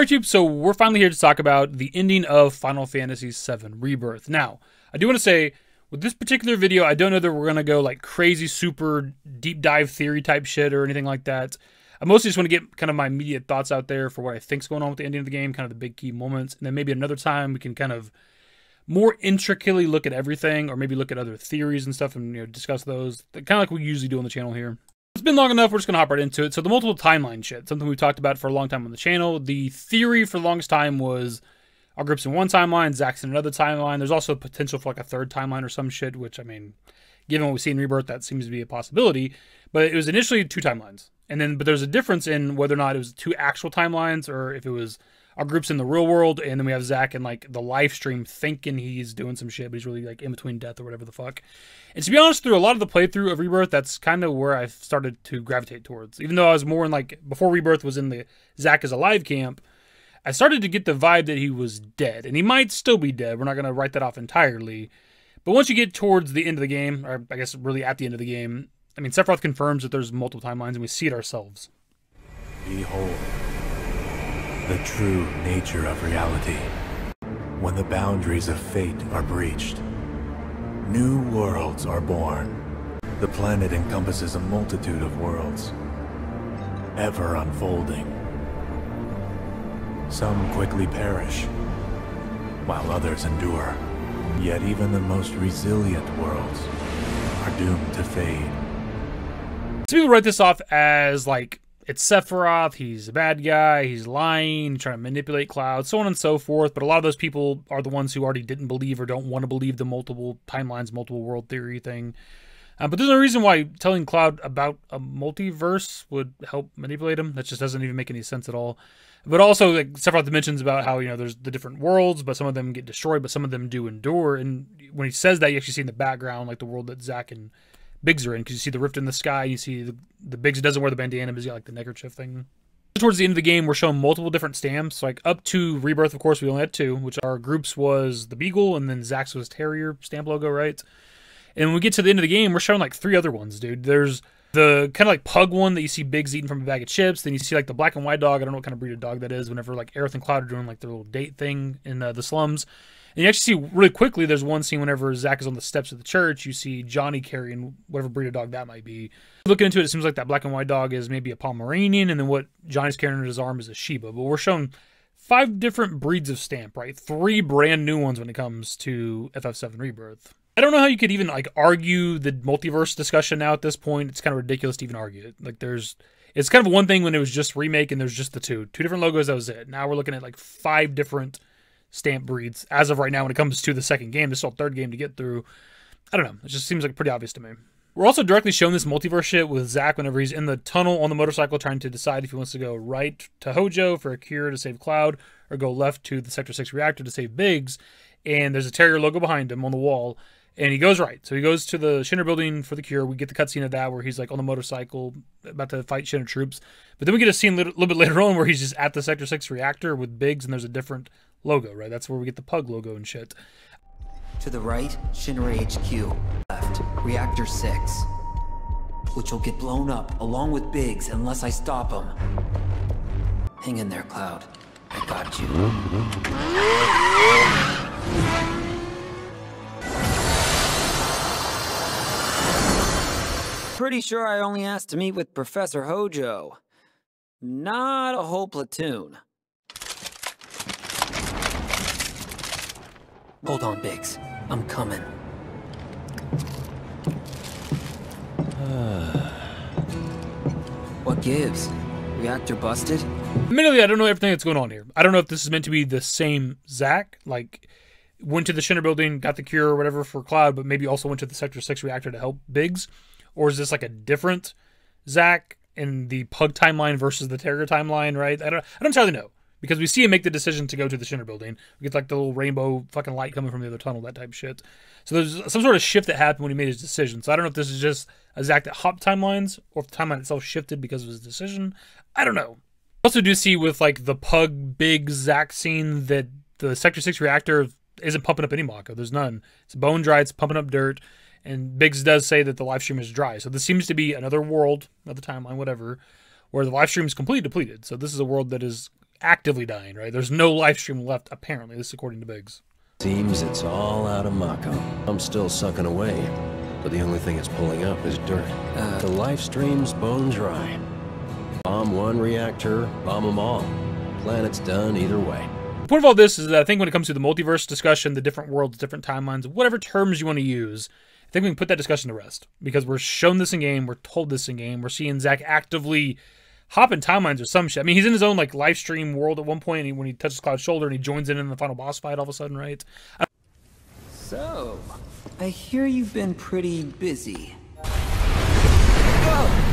YouTube, so we're finally here to talk about the ending of Final Fantasy 7 Rebirth. Now, I do want to say, with this particular video, I don't know that we're going to go like crazy, super deep dive theory type shit or anything like that. I mostly just want to get kind of my immediate thoughts out there for what I think's going on with the ending of the game, kind of the big key moments, and then maybe another time we can kind of more intricately look at everything, or maybe look at other theories and stuff and, you know, discuss those, kind of like we usually do on the channel here. It's been long enough, we're just going to hop right into it. So the multiple timeline shit, something we've talked about for a long time on the channel. The theory for the longest time was our group's in one timeline, Zack's in another timeline. There's also potential for like a third timeline or some shit, which, I mean, given what we see in Rebirth, that seems to be a possibility. But it was initially two timelines. And then, but there's a difference in whether or not it was two actual timelines or if it was our group's in the real world and then we have Zack in like the live stream thinking he's doing some shit, but he's really like in between death or whatever the fuck. And to be honest, through a lot of the playthrough of Rebirth, that's kind of where I've started to gravitate towards. Even though I was more in like, before Rebirth was in the Zack is alive camp, I started to get the vibe that he was dead. And he might still be dead. We're not going to write that off entirely. But once you get towards the end of the game, or I guess really at the end of the game, I mean, Sephiroth confirms that there's multiple timelines, and we see it ourselves. Behold, the true nature of reality. When the boundaries of fate are breached, new worlds are born. The planet encompasses a multitude of worlds, ever unfolding. Some quickly perish, while others endure. Yet even the most resilient worlds are doomed to fade. So people write this off as, like, it's Sephiroth, he's a bad guy, he's lying, trying to manipulate Cloud, so on and so forth. But a lot of those people are the ones who already didn't believe or don't want to believe the multiple timelines, multiple world theory thing. But there's no reason why telling Cloud about a multiverse would help manipulate him. That just doesn't even make any sense at all. But also, like, Sephiroth mentions about how, you know, there's the different worlds, but some of them get destroyed, but some of them do endure. And when he says that, you actually see in the background, like, the world that Zack and Biggs are in, because you see the rift in the sky, you see the Biggs doesn't wear the bandana, but he's got like the neckerchief thing. Towards the end of the game, we're shown multiple different stamps. Like up to Rebirth, of course, we only had two, which our group's was the Beagle and then Zack's was Terrier stamp logo, right? And when we get to the end of the game, we're shown like three other ones, dude. There's the kind of like pug one that you see Biggs eating from a bag of chips. Then you see like the black and white dog. I don't know what kind of breed of dog that is whenever like Aerith and Cloud are doing like their little date thing in the slums. And you actually see really quickly, there's one scene whenever Zack is on the steps of the church, you see Johnny carrying whatever breed of dog that might be. Looking into it, it seems like that black and white dog is maybe a Pomeranian, and then what Johnny's carrying in his arm is a Sheba. But we're shown five different breeds of stamp, right? Three brand new ones when it comes to FF7 Rebirth. I don't know how you could even like argue the multiverse discussion now at this point. It's kind of ridiculous to even argue it. Like there's... It's kind of one thing when it was just remake and there's just the two different logos, that was it. Now we're looking at like five different stamp breeds as of right now when it comes to the second game. This is still third game to get through. I don't know, it just seems like pretty obvious to me. We're also directly shown this multiverse shit with Zack whenever he's in the tunnel on the motorcycle trying to decide if he wants to go right to Hojo for a cure to save Cloud or go left to the Sector 6 reactor to save Biggs, and there's a Terrier logo behind him on the wall and he goes right. So he goes to the Shinra building for the cure. We get the cutscene of that where he's like on the motorcycle about to fight Shinra troops, but then we get a scene a little bit later on where he's just at the Sector 6 reactor with Biggs and there's a different logo, right? That's where we get the pug logo and shit. To the right, Shinra HQ. Left, Reactor 6. Which will get blown up, along with Biggs, unless I stop him. Hang in there, Cloud. I got you. Pretty sure I only asked to meet with Professor Hojo. Not a whole platoon. Hold on, Biggs. I'm coming. What gives? Reactor busted? Admittedly, I don't know everything that's going on here. I don't know if this is meant to be the same Zack. Like, went to the Shinra building, got the cure or whatever for Cloud, but maybe also went to the Sector 6 reactor to help Biggs. Or is this like a different Zack in the Pug timeline versus the Terrier timeline, right? I don't entirely know. Because we see him make the decision to go to the Shinra building. We get like the little rainbow fucking light coming from the other tunnel, that type shit. So there's some sort of shift that happened when he made his decision. So I don't know if this is just a Zack that hopped timelines or if the timeline itself shifted because of his decision. I don't know. We also do see with like the Pug Big Zack scene that the Sector 6 reactor isn't pumping up any Mako. There's none. It's bone dry. It's pumping up dirt. And Biggs does say that the live stream is dry. So this seems to be another world, another timeline, whatever, where the live stream is completely depleted. So this is a world that is actively dying, right? There's no live stream left, apparently. This is according to Biggs. Seems it's all out of Mako. I'm still sucking away, but the only thing it's pulling up is dirt. The live stream's bone dry. Bomb one reactor, bomb them all. Planet's done either way. The point of all this is that I think when it comes to the multiverse discussion, the different worlds, different timelines, whatever terms you want to use, I think we can put that discussion to rest, because we're shown this in game, we're told this in game, we're seeing Zack actively hop in timelines or some shit. I mean, he's in his own like live stream world at one point, and when he touches Cloud's shoulder and he joins in the final boss fight all of a sudden, right? So, I hear you've been pretty busy. Whoa!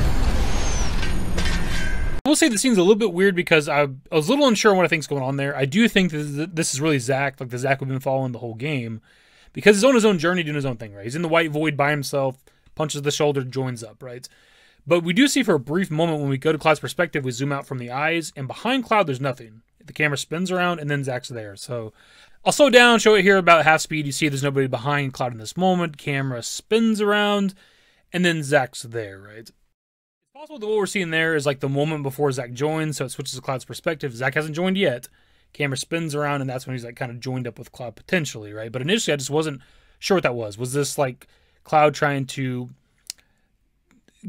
I will say this seems a little bit weird because I was a little unsure on what I think's going on there. I do think this is really Zack, like the Zack we've been following the whole game, because he's on his own journey doing his own thing, right? He's in the white void by himself, punches the shoulder, joins up, right? But we do see for a brief moment when we go to Cloud's perspective, we zoom out from the eyes, and behind Cloud, there's nothing. The camera spins around, and then Zack's there. So I'll slow down, show it here about half speed. You see there's nobody behind Cloud in this moment. Camera spins around, and then Zack's there, right? Possible that what we're seeing there is like the moment before Zack joins, so it switches to Cloud's perspective. Zack hasn't joined yet. Camera spins around, and that's when he's like kind of joined up with Cloud potentially, right? But initially, I just wasn't sure what that was. Was this like Cloud trying to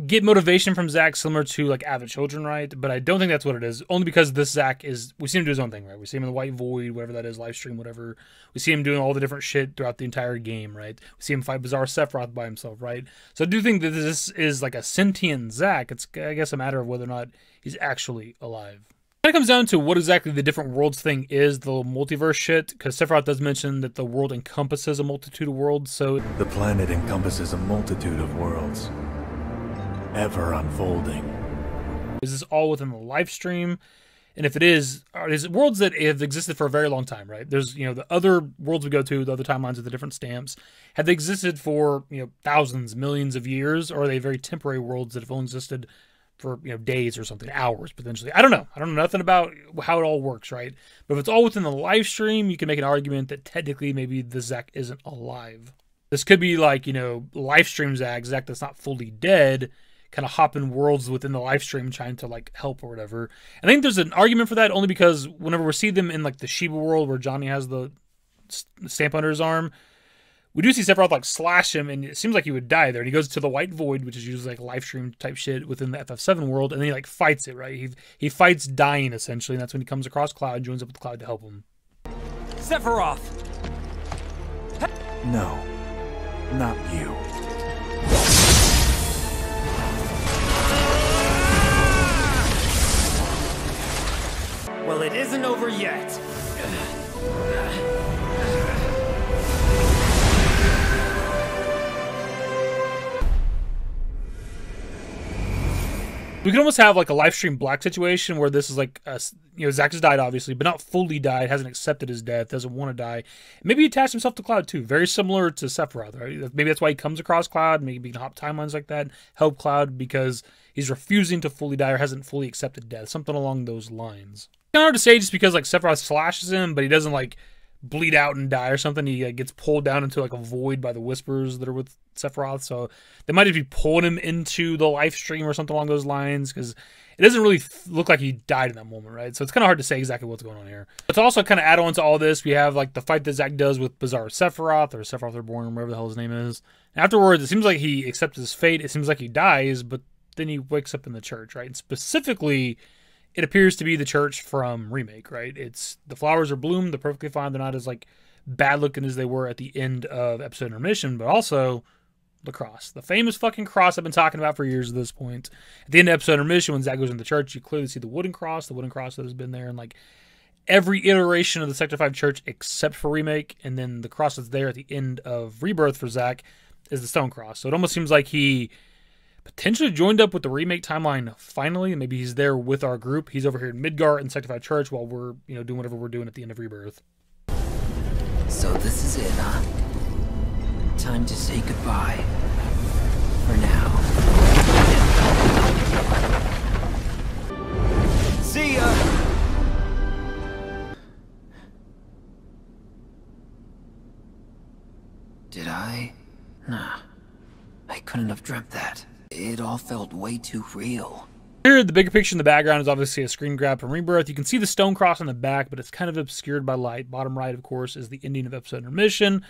get motivation from Zack, similar to like Advent Children, right? But I don't think that's what it is. Only because this Zack is, we see him do his own thing, right? We see him in the white void, whatever that is, live stream, whatever. We see him doing all the different shit throughout the entire game, right? We see him fight bizarre Sephiroth by himself, right? So I do think that this is like a sentient Zack. It's, I guess, a matter of whether or not he's actually alive. It kind of comes down to what exactly the different worlds thing is, the multiverse shit, because Sephiroth does mention that the world encompasses a multitude of worlds, so... The planet encompasses a multitude of worlds. Ever unfolding. Is this all within the live stream? And if it is it worlds that have existed for a very long time, right? There's, you know, the other worlds we go to, the other timelines with the different stamps, have they existed for, you know, thousands, millions of years, or are they very temporary worlds that have only existed for, you know, days or something, hours potentially? I don't know. I don't know nothing about how it all works, right? But if it's all within the live stream, you can make an argument that technically maybe the Zack isn't alive. This could be like, you know, live stream Zack that's not fully dead, kind of hopping worlds within the live stream trying to like help or whatever. I think there's an argument for that only because whenever we see them in like the Sheba world where Johnny has the stamp under his arm, we do see Sephiroth like slash him and it seems like he would die there. And he goes to the white void, which is usually like live stream type shit within the FF7 world. And then he like fights it, right? He fights dying essentially. And that's when he comes across Cloud and joins up with Cloud to help him. Sephiroth! No, not you. Well, it isn't over yet. We could almost have like a live stream black situation where this is like, you know, Zack has died obviously, but not fully died, hasn't accepted his death, doesn't want to die. Maybe he attached himself to Cloud too, very similar to Sephiroth, right? Maybe that's why he comes across Cloud, maybe he can hop timelines like that, help Cloud because he's refusing to fully die or hasn't fully accepted death, something along those lines. Kind of hard to say just because like Sephiroth slashes him, but he doesn't like bleed out and die or something. He gets pulled down into like a void by the whispers that are with Sephiroth. So they might just be pulling him into the live stream or something along those lines because it doesn't really look like he died in that moment, right? So it's kind of hard to say exactly what's going on here. But to also kind of add on to all this, we have like the fight that Zack does with Bizarre Sephiroth or Sephiroth Reborn, whatever the hell his name is. And afterwards, it seems like he accepts his fate. It seems like he dies, but then he wakes up in the church, right? And specifically, it appears to be the church from Remake, right? It's the flowers are bloomed, they're perfectly fine, they're not as like bad looking as they were at the end of episode intermission, but also the cross. The famous fucking cross I've been talking about for years at this point. At the end of episode intermission, when Zack goes into the church, you clearly see the wooden cross that has been there in like every iteration of the Sector 5 church except for Remake, and then the cross that's there at the end of Rebirth for Zack is the stone cross. So it almost seems like he potentially joined up with the Remake timeline finally. Maybe he's there with our group. He's over here in Midgar in Sector 5 Church while we're, you know, doing whatever we're doing at the end of Rebirth. So this is it, huh? Time to say goodbye. For now. See ya! Did I? Nah. I couldn't have dreamt that. It all felt way too real. Here, the bigger picture in the background is obviously a screen grab from Rebirth. You can see the stone cross on the back, but it's kind of obscured by light. Bottom right, of course, is the ending of episode intermission.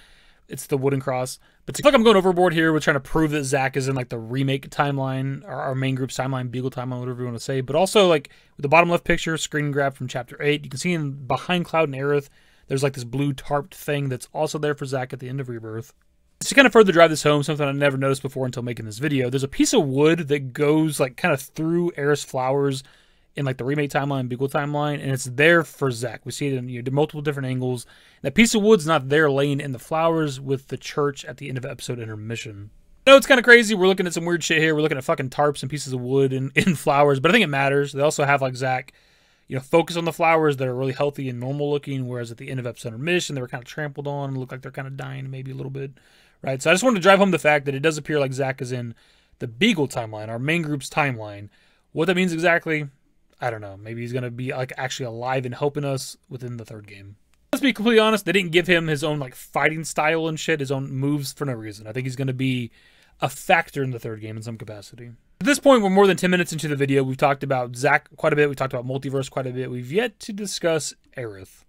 It's the wooden cross. But it's like I'm going overboard here. We're trying to prove that Zack is in like the remake timeline, or our main group's timeline, Beagle timeline, whatever you want to say. But also like with the bottom left picture, screen grab from chapter 8. You can see in behind Cloud and Aerith, there's like this blue tarped thing that's also there for Zack at the end of Rebirth. To kind of further drive this home, something I never noticed before until making this video, there's a piece of wood that goes like kind of through Aerith's flowers in like the remake timeline, Beagle timeline, and it's there for Zack. We see it in, you know, multiple different angles. That piece of wood's not there laying in the flowers with the church at the end of episode intermission. No, it's kind of crazy. We're looking at some weird shit here. We're looking at fucking tarps and pieces of wood and flowers, but I think it matters. They also have like Zack, you know, focus on the flowers that are really healthy and normal looking, whereas at the end of episode intermission, they were kind of trampled on and look like they're kind of dying maybe a little bit. Right, so I just wanted to drive home the fact that it does appear like Zack is in the Beagle timeline, our main group's timeline. What that means exactly, I don't know. Maybe he's going to be like actually alive and helping us within the third game. Let's be completely honest, they didn't give him his own like fighting style and shit, his own moves for no reason. I think he's going to be a factor in the third game in some capacity. At this point, we're more than 10 minutes into the video. We've talked about Zack quite a bit. We've talked about multiverse quite a bit. We've yet to discuss Aerith.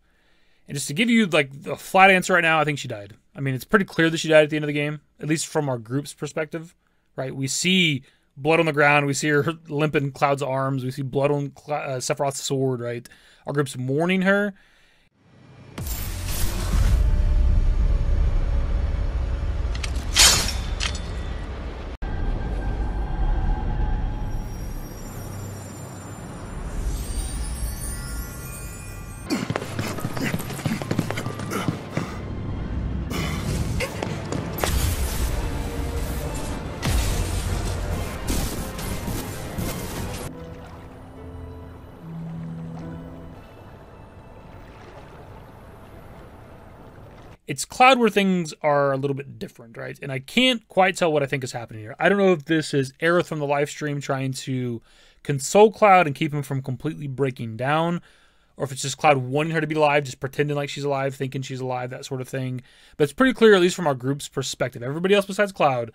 And just to give you like a flat answer right now, I think she died. I mean, it's pretty clear that she died at the end of the game, at least from our group's perspective, right? We see blood on the ground. We see her limp in Cloud's arms. We see blood on Sephiroth's sword, right? Our group's mourning her. It's Cloud where things are a little bit different, right? And I can't quite tell what I think is happening here. I don't know if this is Aerith from the live stream trying to console Cloud and keep him from completely breaking down, or if it's just Cloud wanting her to be alive, just pretending like she's alive, thinking she's alive, that sort of thing. But it's pretty clear, at least from our group's perspective, everybody else besides Cloud,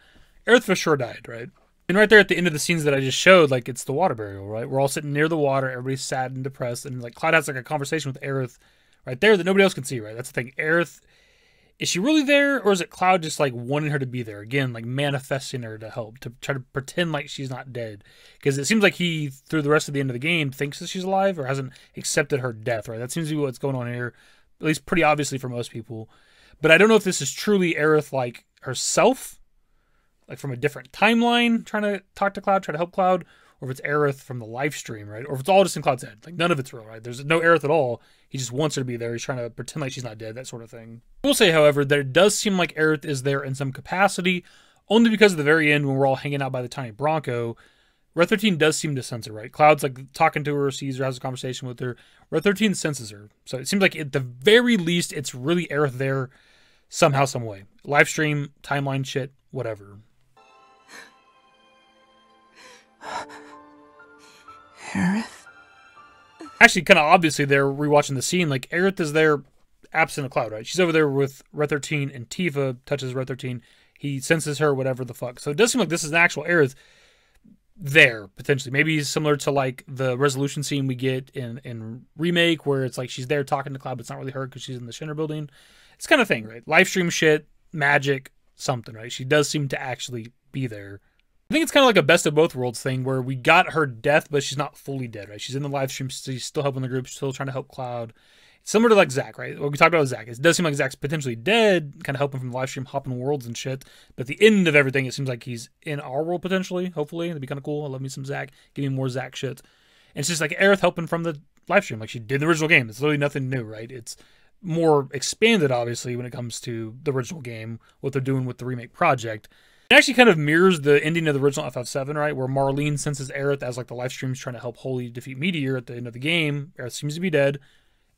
Aerith for sure died, right? And right there at the end of the scenes that I just showed, like it's the water burial, right? We're all sitting near the water, everybody's sad and depressed, and like Cloud has like a conversation with Aerith right there that nobody else can see, right? That's the thing. Aerith, is she really there, or is it Cloud just like wanting her to be there again, like manifesting her to help, to try to pretend like she's not dead? Because it seems like he, through the rest of the end of the game, thinks that she's alive or hasn't accepted her death, right? That seems to be what's going on here, at least pretty obviously for most people. But I don't know if this is truly Aerith, like herself, like from a different timeline, trying to talk to Cloud, try to help Cloud, or if it's Aerith from the live stream, right? Or if it's all just in Cloud's head. Like, none of it's real, right? There's no Aerith at all. He just wants her to be there. He's trying to pretend like she's not dead, that sort of thing. I will say, however, that it does seem like Aerith is there in some capacity, only because at the very end, when we're all hanging out by the tiny Bronco, Red XIII does seem to sense her, right? Cloud's, like, talking to her, sees her, has a conversation with her. Red XIII senses her. So it seems like, at the very least, it's really Aerith there somehow, some way. Live stream, timeline shit, whatever. Aerith? Actually, kind of obviously there, rewatching the scene, like Aerith is there absent of Cloud, right? She's over there with Red XIII, and Tifa touches Red XIII. He senses her, whatever the fuck. So it does seem like this is an actual Aerith there, potentially. Maybe similar to like the resolution scene we get in Remake, where it's like she's there talking to Cloud, but it's not really her because she's in the Shinra building. It's kind of thing, right? Livestream shit, magic, something, right? She does seem to actually be there. I think it's kind of like a best of both worlds thing where we got her death, but she's not fully dead, right? She's in the live stream. She's still helping the group. She's still trying to help Cloud. It's similar to like Zack, right? What we talked about Zack. It does seem like Zack's potentially dead, kind of helping from the live stream, hopping worlds and shit. But at the end of everything, it seems like he's in our world potentially, hopefully. That'd be kind of cool. I love me some Zack. Give me more Zack shit. And it's just like Aerith helping from the live stream like she did in the original game. It's literally nothing new, right? It's more expanded, obviously, when it comes to the original game, what they're doing with the remake project. It actually kind of mirrors the ending of the original FF7, right? Where Marlene senses Aerith as like the live stream's trying to help Holy defeat Meteor at the end of the game. Aerith seems to be dead,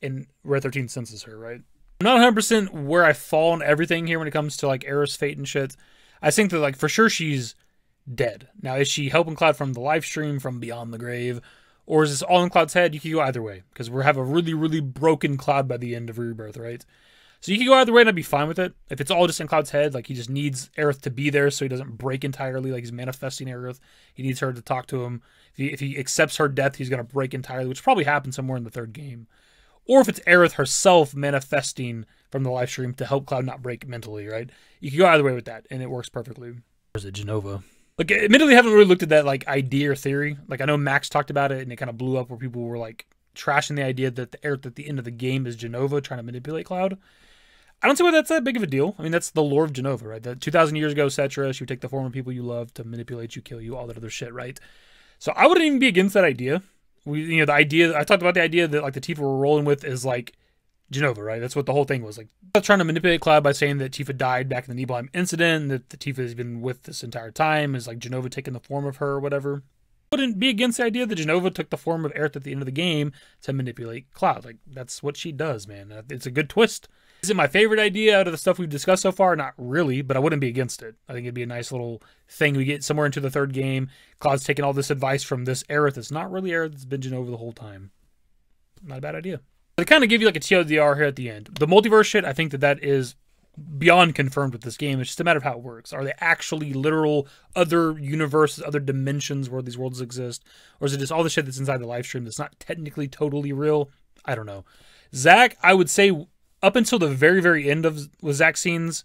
and Red XIII senses her, right? I'm not 100% where I fall on everything here when it comes to like Aerith's fate and shit. I think that like for sure she's dead. Now, is she helping Cloud from the live stream from beyond the grave? Or is this all in Cloud's head? You could go either way, because we'll have a really, really broken Cloud by the end of Rebirth, right? So you can go either way and I'd be fine with it. If it's all just in Cloud's head, like he just needs Aerith to be there so he doesn't break entirely, like he's manifesting Aerith. He needs her to talk to him. If he accepts her death, he's going to break entirely, which probably happened somewhere in the third game. Or if it's Aerith herself manifesting from the live stream to help Cloud not break mentally, right? You can go either way with that, and it works perfectly. Or is it Jenova? Like, admittedly, I haven't really looked at that, like, idea or theory. Like, I know Max talked about it, and it kind of blew up where people were, like, trashing the idea that the Aerith at the end of the game is Jenova trying to manipulate Cloud. I don't see why that's that big of a deal. I mean, that's the lore of Jenova, right? That 2,000 years ago, Cetra, she would take the form of people you love to manipulate you, kill you, all that other shit, right? So I wouldn't even be against that idea. The idea, I talked about the idea that, like, the Tifa we're rolling with is, like, Jenova, right? That's what the whole thing was. Like, trying to manipulate Cloud by saying that Tifa died back in the Nibelheim incident, that the Tifa has been with this entire time, is like Jenova taking the form of her or whatever. Wouldn't be against the idea that Jenova took the form of Aerith at the end of the game to manipulate Cloud. Like, that's what she does, man. It's a good twist. Is it my favorite idea out of the stuff we've discussed so far? Not really, but I wouldn't be against it. I think it'd be a nice little thing we get somewhere into the third game. Cloud's taking all this advice from this Aerith. It's not really Aerith, it's been Jenova the whole time. Not a bad idea. They kind of give you like a TLDR here at the end. The multiverse shit, I think that is beyond confirmed with this game. It's just a matter of how it works. Are they actually literal other universes, other dimensions where these worlds exist? Or is it just all the shit that's inside the live stream that's not technically totally real? I don't know. Zack, I would say up until the very, very end of Zack's scenes,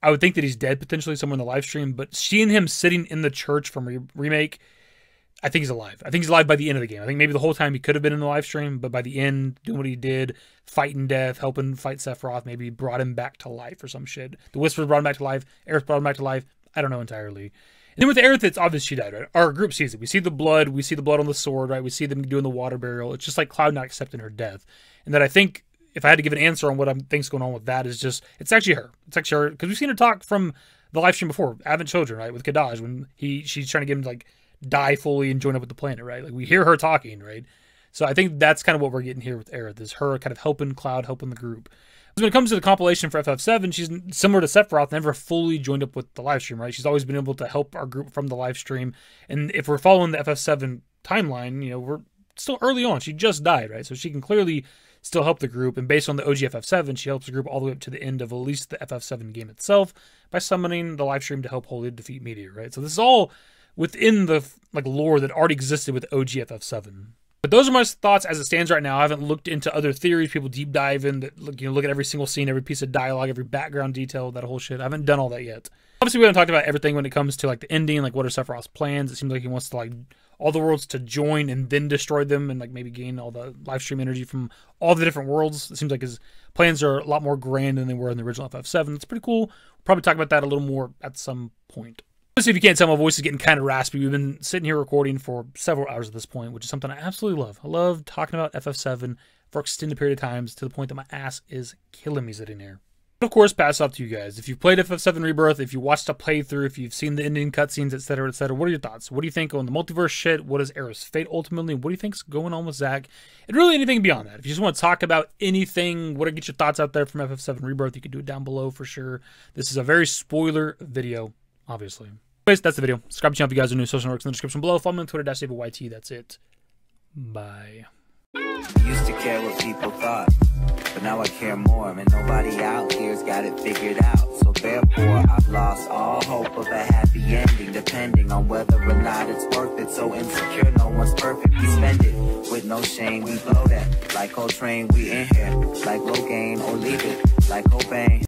I would think that he's dead potentially somewhere in the live stream. But seeing him sitting in the church from Remake... I think he's alive. I think he's alive by the end of the game. I think maybe the whole time he could have been in the live stream, but by the end, doing what he did, fighting death, helping fight Sephiroth, maybe brought him back to life or some shit. The Whispers brought him back to life. Aerith brought him back to life. I don't know entirely. And then with Aerith, it's obvious she died, right? Our group sees it. We see the blood. We see the blood on the sword, right? We see them doing the water burial. It's just like Cloud not accepting her death. And that I think if I had to give an answer on what I think's going on with that is just, it's actually her. It's actually her. Because we've seen her talk from the live stream before, Advent Children, right? With Kadaj, when she's trying to get him to, like, die fully and join up with the planet, right? Like, we hear her talking, right? So I think that's kind of what we're getting here with Aerith, is her kind of helping Cloud, helping the group. When it comes to the compilation for FF7, she's similar to Sephiroth, never fully joined up with the live stream, right? She's always been able to help our group from the live stream. And if we're following the FF7 timeline, you know, we're still early on. She just died, right? So she can clearly still help the group. And based on the OG FF7, she helps the group all the way up to the end of at least the FF7 game itself by summoning the live stream to help Holy defeat Meteor, right? So this is all within the like lore that already existed with OG FF7. But those are my thoughts as it stands right now. I haven't looked into other theories. People deep dive in, look at every single scene, every piece of dialogue, every background detail, that whole shit. I haven't done all that yet. Obviously, we haven't talked about everything when it comes to like the ending, like what are Sephiroth's plans? It seems like he wants to like all the worlds to join and then destroy them and like maybe gain all the live stream energy from all the different worlds. It seems like his plans are a lot more grand than they were in the original FF7. It's pretty cool. We'll probably talk about that a little more at some point. If you can't tell, my voice is getting kind of raspy. We've been sitting here recording for several hours at this point, which is something I absolutely love. I love talking about FF7 for extended period of times to the point that my ass is killing me sitting here. But of course, pass off to you guys. If you've played FF7 Rebirth, if you watched a playthrough, if you've seen the ending cutscenes, etc., etc., what are your thoughts? What do you think on the multiverse shit? What is Aerith's fate ultimately? What do you think's going on with Zack? And really anything beyond that. If you just want to talk about anything, what to get your thoughts out there from FF7 Rebirth, you can do it down below for sure. This is a very spoiler video, obviously. Anyways, that's the video. Subscribe to the channel if you guys are new. Social networks in the description below. Follow me on Twitter, @DavidYT. That's it. Bye. Used to care what people thought, but now I care more. And nobody out here's got it figured out. So therefore, I've lost all hope of a happy ending, depending on whether or not it's worth it. So insecure, no one's perfect. We spend it with no shame. We blow that like Coltrane. We in here like Logain or leave it like Cobain.